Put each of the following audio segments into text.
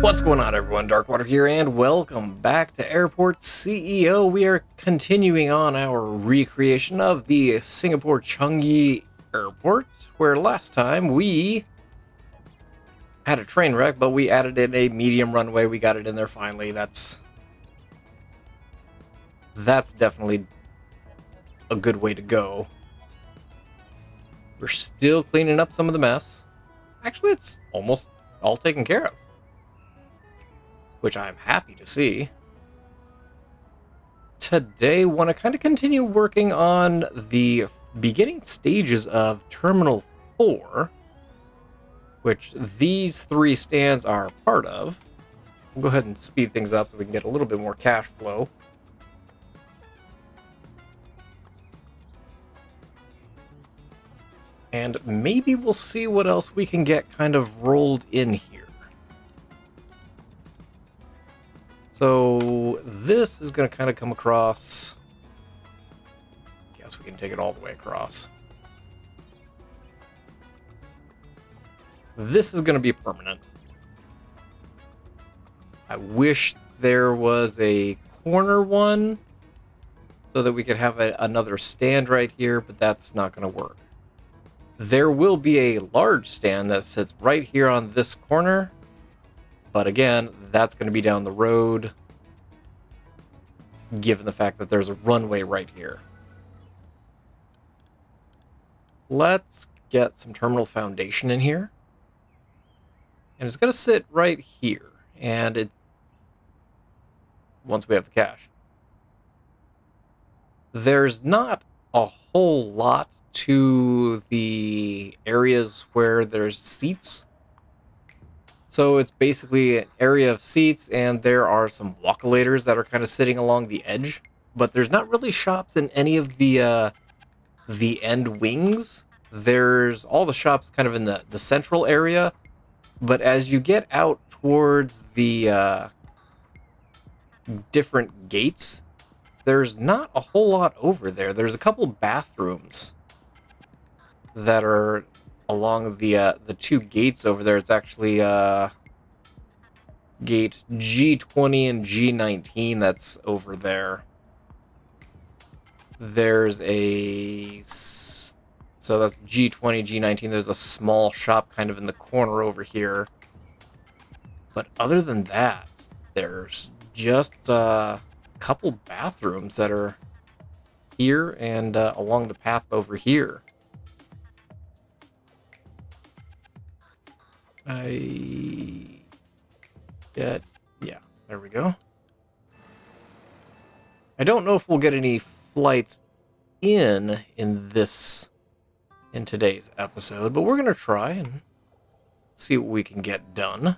What's going on, everyone? Darkwater here, and welcome back to Airport CEO. We are continuing on our recreation of the Singapore Changi Airport, where last time we had a train wreck, but we added in a medium runway. We got it in there finally. That's definitely a good way to go. We're still cleaning up some of the mess. Actually, it's almost all taken care of, which I'm happy to see. Today, I want to kind of continue working on the beginning stages of Terminal 4, which these three stands are part of. We'll go ahead and speed things up so we can get a little bit more cash flow. And maybe we'll see what else we can get kind of rolled in here. So this is going to kind of come across. I guess we can take it all the way across. This is going to be permanent. I wish there was a corner one so that we could have another stand right here, but that's not going to work. There will be a large stand that sits right here on this corner, but again, that's going to be down the road, given the fact that there's a runway right here. Let's get some terminal foundation in here, and it's going to sit right here, and it, once we have the cash. There's not a whole lot to the areas where there's seats. So it's basically an area of seats, and there are some walk-alators that are kind of sitting along the edge, but there's not really shops in any of the end wings. There's all the shops kind of in the central area, but as you get out towards the different gates, there's not a whole lot over there. There's a couple bathrooms that are along the two gates over there. It's actually gate G20 and G19 that's over there. There's a... so that's G20, G19. There's a small shop kind of in the corner over here. But other than that, there's just... couple bathrooms that are here and along the path over here. Yeah, there we go. I don't know if we'll get any flights in today's episode, but we're gonna try and see what we can get done. A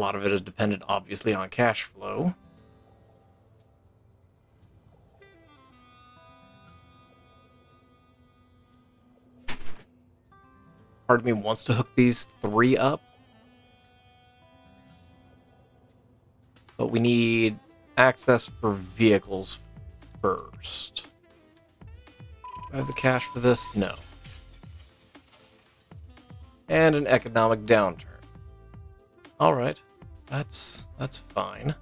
lot of it is dependent, obviously, on cash flow. Part of me wants to hook these three up, but we need access for vehicles first. Do I have the cash for this? No. And an economic downturn. All right, that's fine.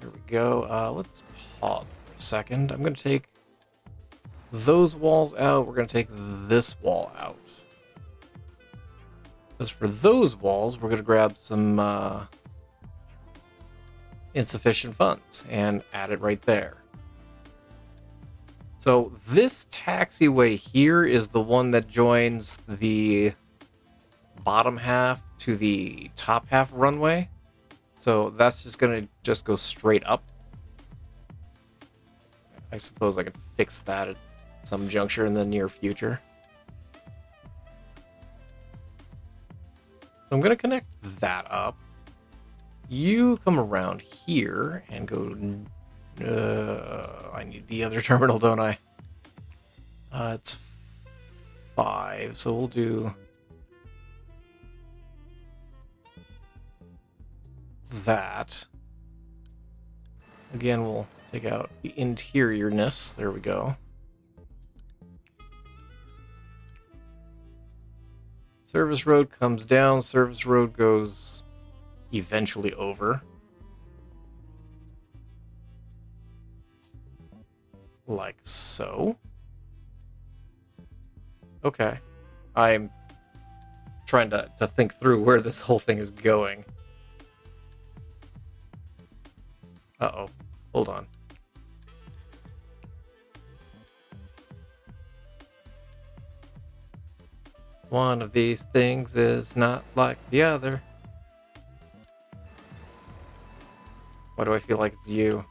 There we go. Let's pause for a second. I'm gonna take those walls out. We're going to take this wall out. As for those walls, we're going to grab some insufficient funds and add it right there. So this taxiway here is the one that joins the bottom half to the top half runway. So that's just going to just go straight up. I suppose I could fix that at some juncture in the near future. So I'm going to connect that up. You come around here and go... I need the other terminal, don't I? It's 5, so we'll do that. Again, we'll take out the interiorness. There we go. Service road comes down. Service road goes eventually over. Like so. Okay. I'm trying to think through where this whole thing is going. Uh-oh. Hold on. One of these things is not like the other. Why do I feel like it's you?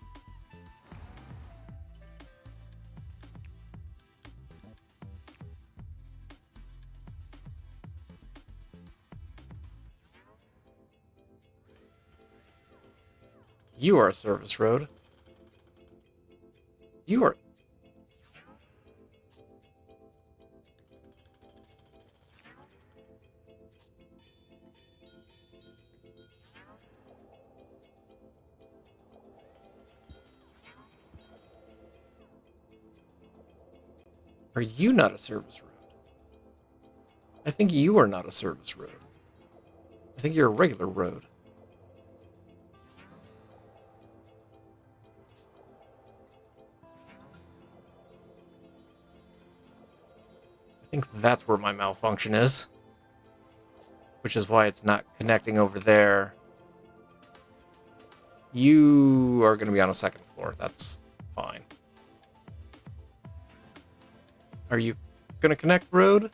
You are a service road. You are... Are you not a service road? I think you are not a service road. I think you're a regular road. I think that's where my malfunction is, which is why it's not connecting over there. You are going to be on a second floor. That's fine. Are you going to connect road?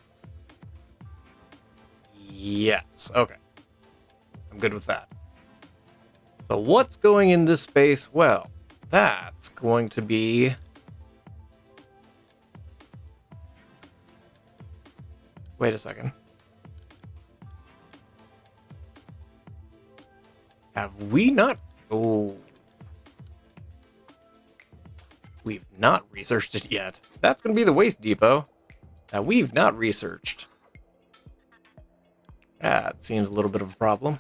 Yes. Okay. I'm good with that. So what's going in this space? Well, that's going to be... Wait a second. Have we not... Oh. We've not researched it yet. That's going to be the waste depot that we've not researched. That seems a little bit of a problem.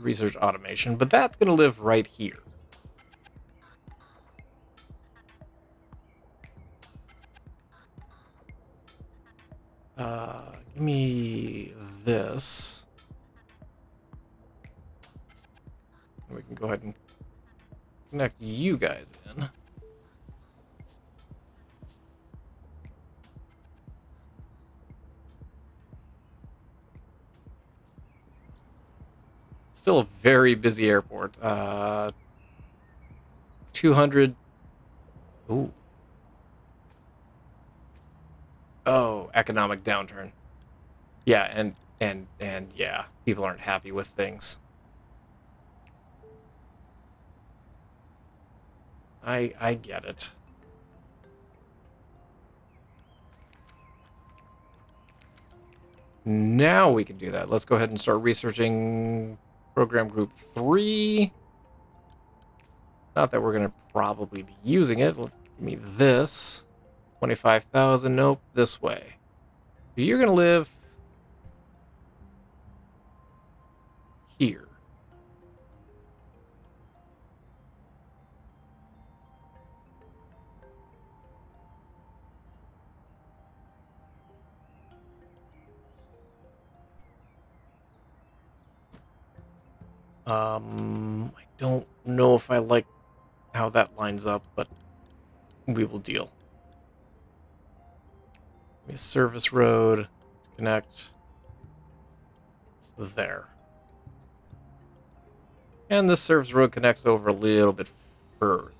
Research automation, but that's going to live right here. Give me this. And we can go ahead and connect you guys in. Still a very busy airport. 200. Ooh. Oh, economic downturn. Yeah, and yeah, people aren't happy with things. I get it. Now we can do that. Let's go ahead and start researching program group 3. Not that we're going to probably be using it. Give me this. 25,000, nope, this way. You're going to live here. I don't know if I like how that lines up, but we will deal. Service road connect there, and this service road connects over a little bit further,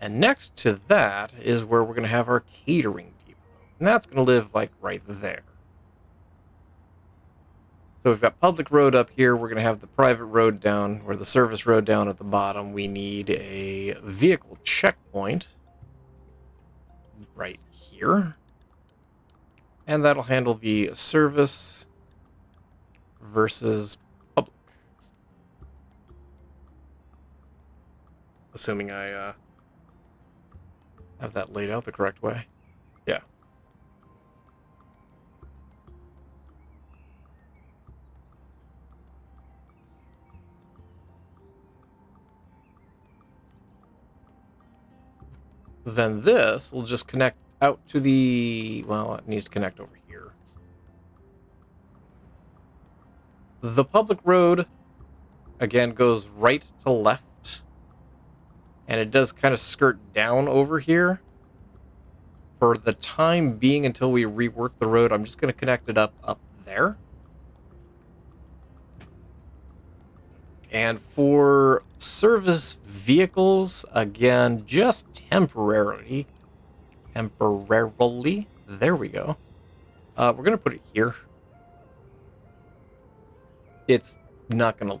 and next to that is where we're going to have our catering depot, and that's going to live like right there. So we've got public road up here, we're going to have the private road down, or the service road down at the bottom. We need a vehicle checkpoint right here. And that'll handle the service versus public. Assuming I have that laid out the correct way. Yeah. Then this will just connect out to the, well, it needs to connect over here. The public road, again, goes right to left. And it does kind of skirt down over here. For the time being, until we rework the road, I'm just going to connect it up there. And for service vehicles, again, just temporarily. Temporarily. There we go. We're going to put it here. It's not going to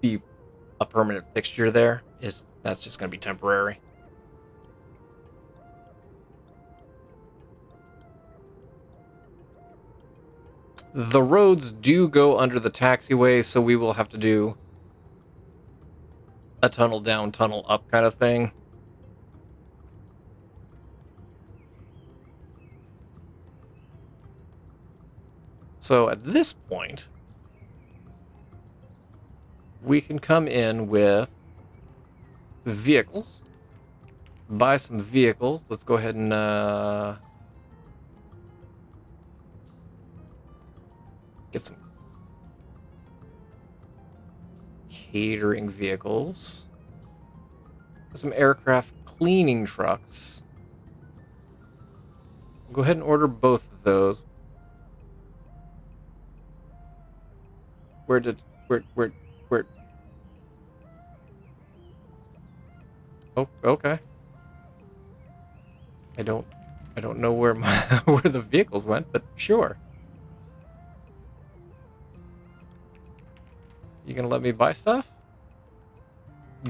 be a permanent fixture there. That's just going to be temporary. The roads do go under the taxiway, so we will have to do a tunnel down, tunnel up kind of thing. So at this point, we can come in with vehicles, buy some vehicles. Let's go ahead and get some catering vehicles, some aircraft cleaning trucks. Go ahead and order both of those. Where? Oh, okay. I don't know where my where the vehicles went, but sure. You gonna let me buy stuff?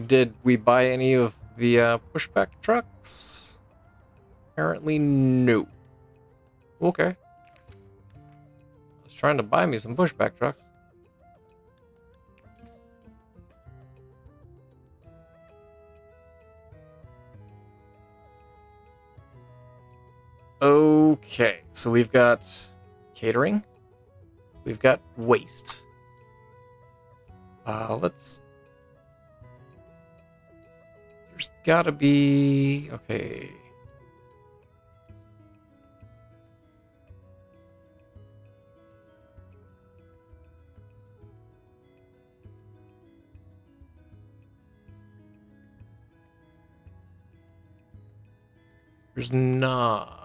Did we buy any of the pushback trucks? Apparently no. Okay. I was trying to buy me some pushback trucks. Okay, so we've got catering. We've got waste. Let's... There's gotta be... Okay. There's not...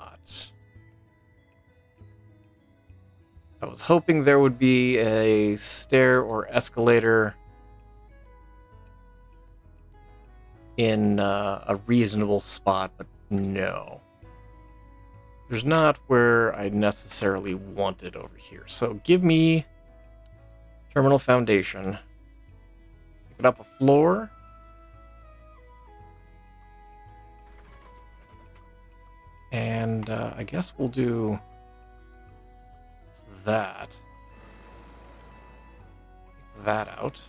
I was hoping there would be a stair or escalator in a reasonable spot, but no. There's not where I necessarily want it over here. So give me terminal foundation. Pick it up a floor. And I guess we'll do... that out.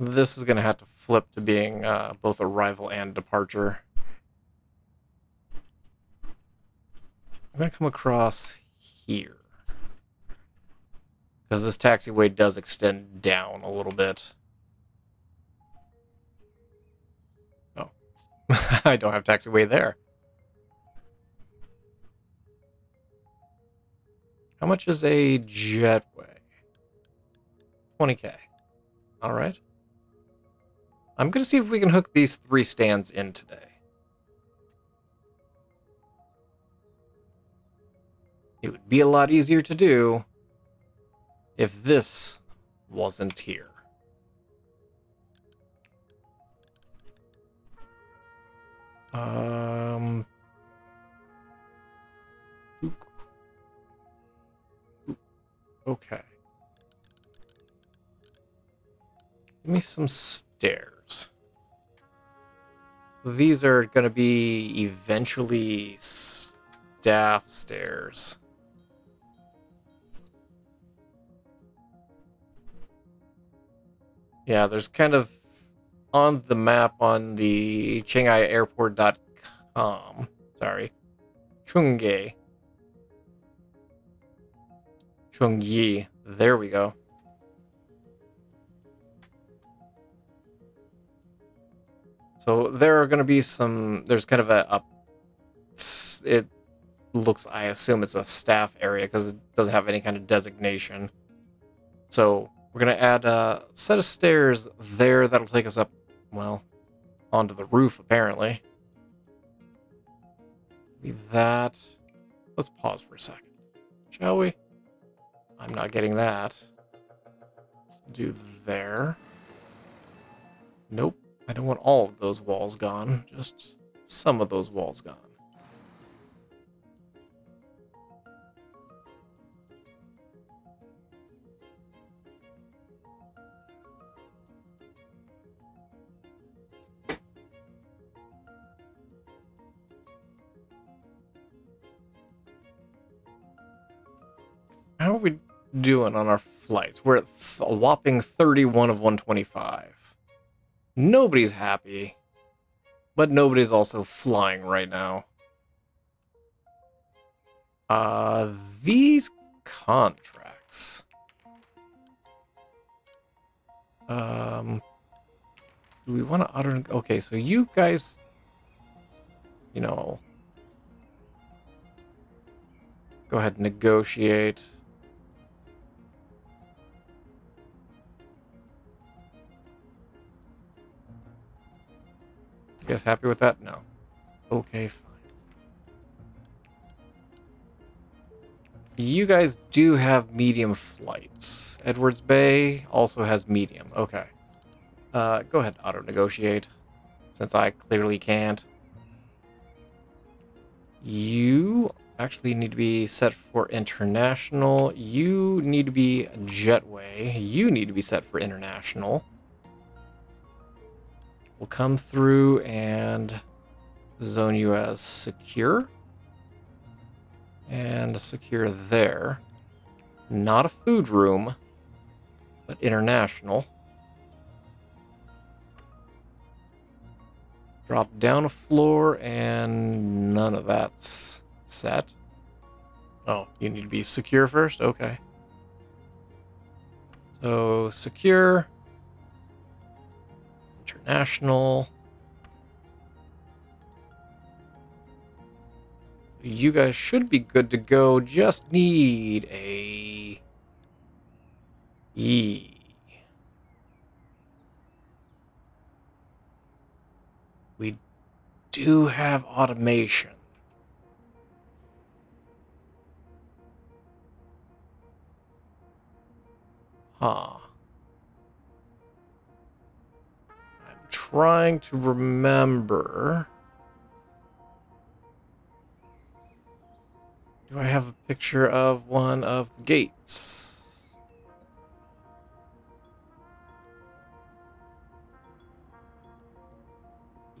This is going to have to flip to being both arrival and departure. I'm going to come across here, because this taxiway does extend down a little bit. Oh. I don't have taxiway there. How much is a jetway? 20K. Alright. I'm going to see if we can hook these three stands in today. It would be a lot easier to do if this wasn't here. Okay. Give me some stairs. These are going to be eventually staff stairs. Yeah, there's kind of on the map on the changiairport.com. Sorry. Changi. There we go. So there are going to be some, there's kind of a it looks, I assume it's a staff area because it doesn't have any kind of designation. So we're going to add a set of stairs there that'll take us up, well, onto the roof apparently. That. Let's pause for a second, shall we? I'm not getting that. Do there. Nope. I don't want all of those walls gone. Just some of those walls gone. How are we doing on our flights? We're at a whopping 31 of 125. Nobody's happy, but nobody's also flying right now. These contracts. Do we want to utter? Okay, so you guys, you know, go ahead and negotiate. You guys happy with that? No. Okay, fine. You guys do have medium flights. Edwards Bay also has medium. Okay. Go ahead and auto-negotiate, since I clearly can't. You actually need to be set for international. You need to be jetway. You need to be set for international. We'll come through and zone you as secure. And secure there. Not a food room, but international. Drop down a floor and none of that's set. Oh, you need to be secure first? Okay. So secure. International. You guys should be good to go. Just need a E. We do have automation. Huh. Trying to remember. Do I have a picture of one of the gates?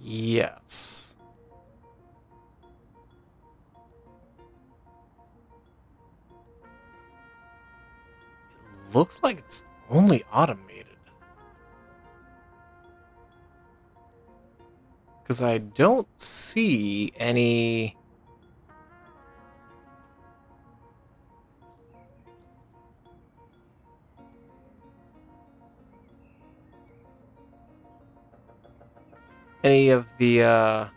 Yes. It looks like it's only automated. Because I don't see any... any of the...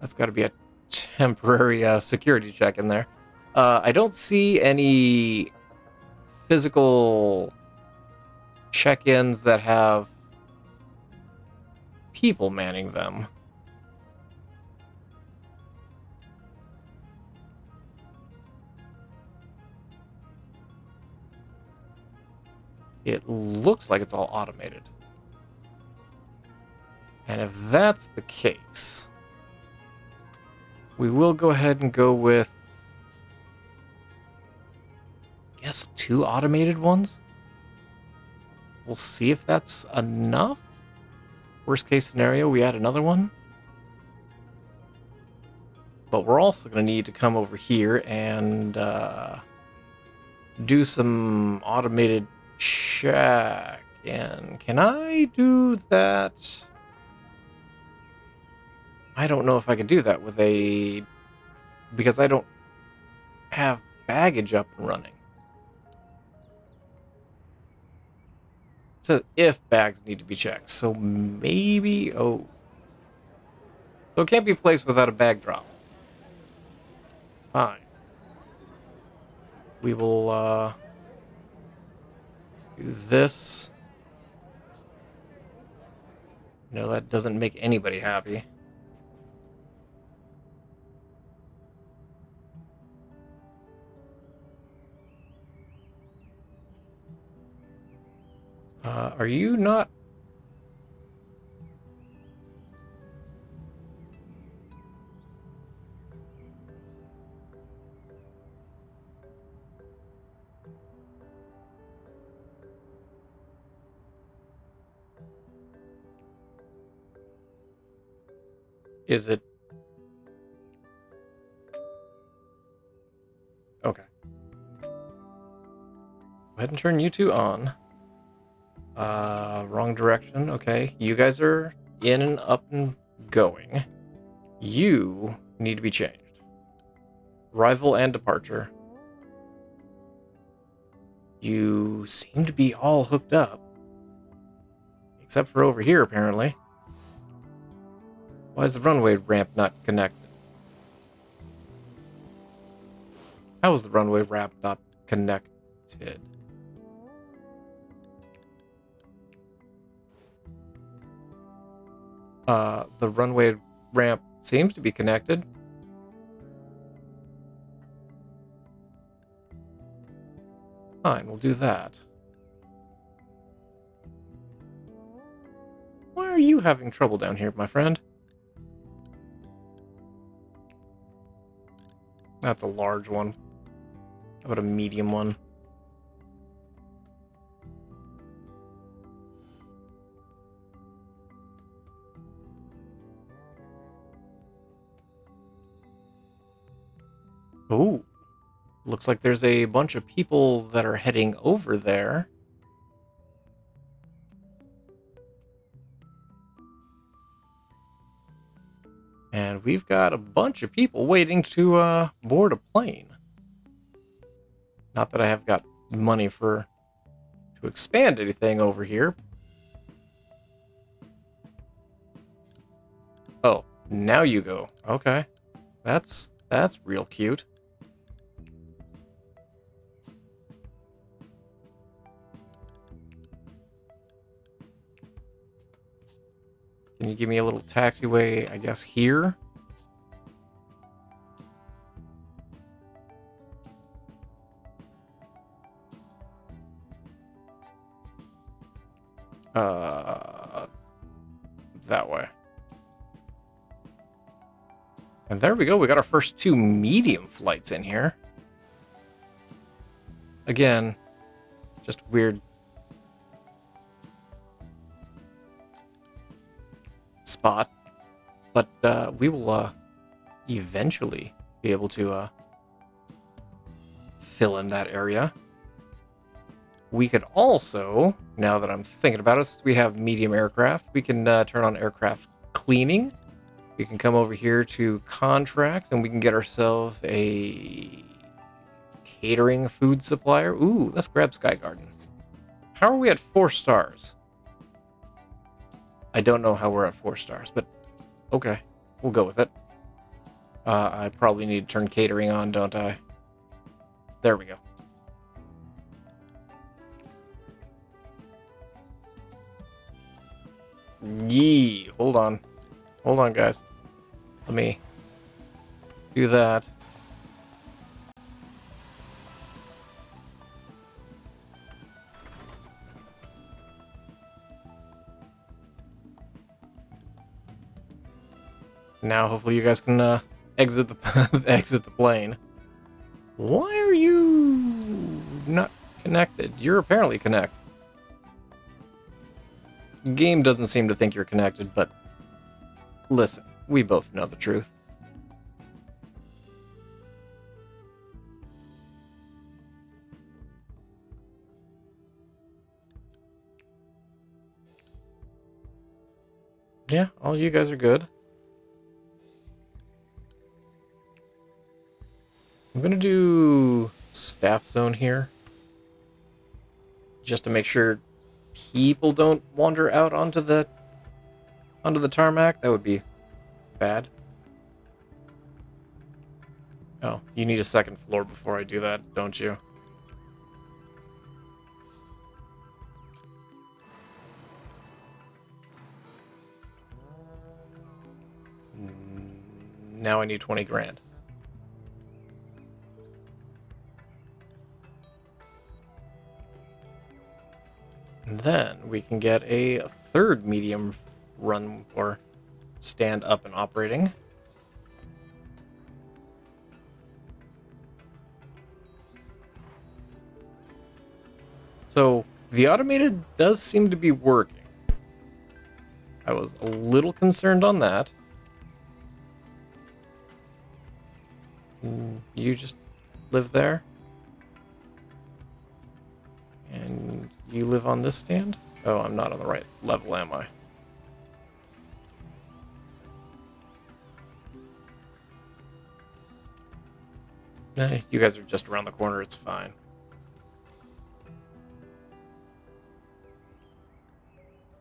That's got to be a temporary security check in there. I don't see any... physical check-ins that have people manning them. It looks like it's all automated. And if that's the case, we will go ahead and go with yes, 2 automated ones. We'll see if that's enough. Worst case scenario, we add another one. But we're also going to need to come over here and do some automated check-in. Can I do that? I don't know if I could do that with a... because I don't have baggage up and running. It says if bags need to be checked. So maybe... oh. So it can't be placed without a bag drop. Fine. We will do this. No, that doesn't make anybody happy. Are you not? Is it? Okay. Go ahead and turn you two on. Wrong direction. Okay. You guys are in and up and going. You need to be changed. Arrival and departure. You seem to be all hooked up. Except for over here, apparently. Why is the runway ramp not connected? How is the runway ramp not connected? The runway ramp seems to be connected. Fine, we'll do that. Why are you having trouble down here, my friend? That's a large one. How about a medium one? Ooh. Looks like there's a bunch of people that are heading over there. And we've got a bunch of people waiting to board a plane. Not that I have got money to expand anything over here. Oh, now you go. Okay, that's real cute. Can you give me a little taxiway, I guess, here? That way. And there we go. We got our first two medium flights in here. Again, just weird spot, but we will eventually be able to fill in that area. We could also, now that I'm thinking about it, we have medium aircraft. We can turn on aircraft cleaning. We can come over here to contracts, and we can get ourselves a catering food supplier. Ooh, let's grab Sky Garden. How are we at 4 stars? I don't know how we're at 4 stars, but okay, we'll go with it. I probably need to turn catering on, don't I? There we go. Yee, hold on. Hold on, guys. Let me do that. Now, hopefully, you guys can exit the exit the plane. Why are you not connected? You're apparently connected. Game doesn't seem to think you're connected, but listen, we both know the truth. Yeah, all you guys are good. I'm going to do staff zone here just to make sure people don't wander out onto the tarmac. That would be bad. Oh, you need a second floor before I do that, don't you? Now I need 20 grand. And then we can get a third medium run or stand up and operating. So the automated does seem to be working. I was a little concerned on that. You just live there. And you live on this stand? Oh, I'm not on the right level, am I? Eh, you guys are just around the corner, it's fine.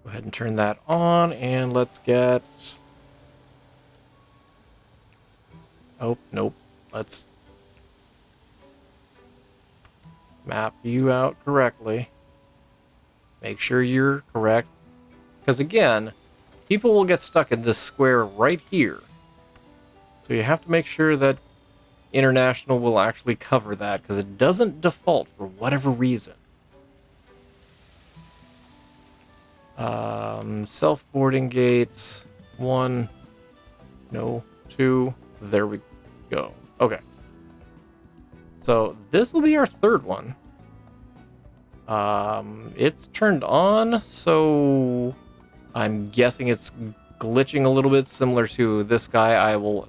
Go ahead and turn that on, and let's get... Oh, nope. Let's map you out correctly. Make sure you're correct. Because again, people will get stuck in this square right here. So you have to make sure that International will actually cover that, because it doesn't default for whatever reason. Self-boarding gates. 1. No. 2. There we go. Okay. So this will be our third one. It's turned on, so I'm guessing it's glitching a little bit, similar to this guy. I will,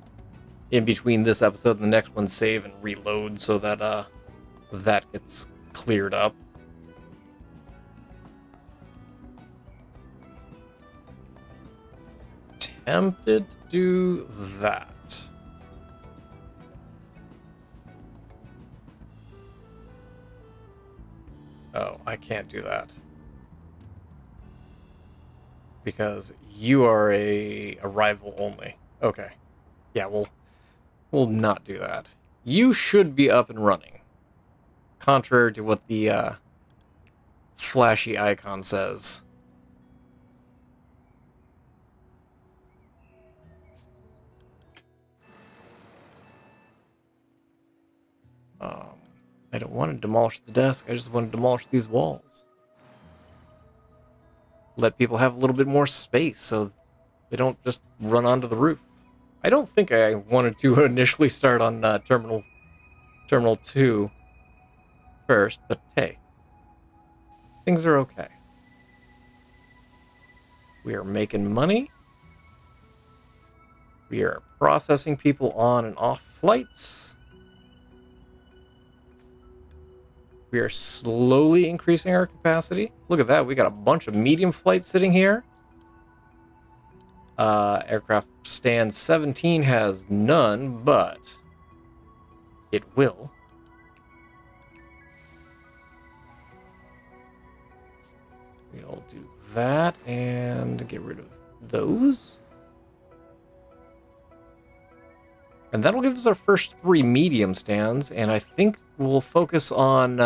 in between this episode and the next one, save and reload so that that gets cleared up. Tempted to do that. Oh, I can't do that. Because you are a arrival only. Okay. Yeah, we'll not do that. You should be up and running. Contrary to what the flashy icon says. I don't want to demolish the desk. I just want to demolish these walls. Let people have a little bit more space so they don't just run onto the roof. I don't think I wanted to initially start on Terminal 2 first, but hey, things are okay. We are making money. We are processing people on and off flights. We are slowly increasing our capacity. Look at that. We got a bunch of medium flights sitting here. Aircraft stand 17 has none, but it will. We'll do that and get rid of those. And that'll give us our first 3 medium stands, and I think we'll focus on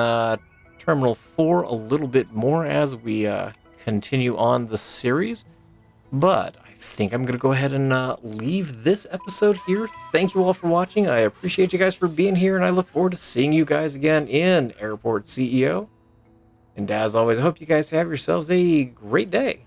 Terminal 4 a little bit more as we continue on the series. But I think I'm going to go ahead and leave this episode here. Thank you all for watching. I appreciate you guys for being here, and I look forward to seeing you guys again in Airport CEO. And as always, I hope you guys have yourselves a great day.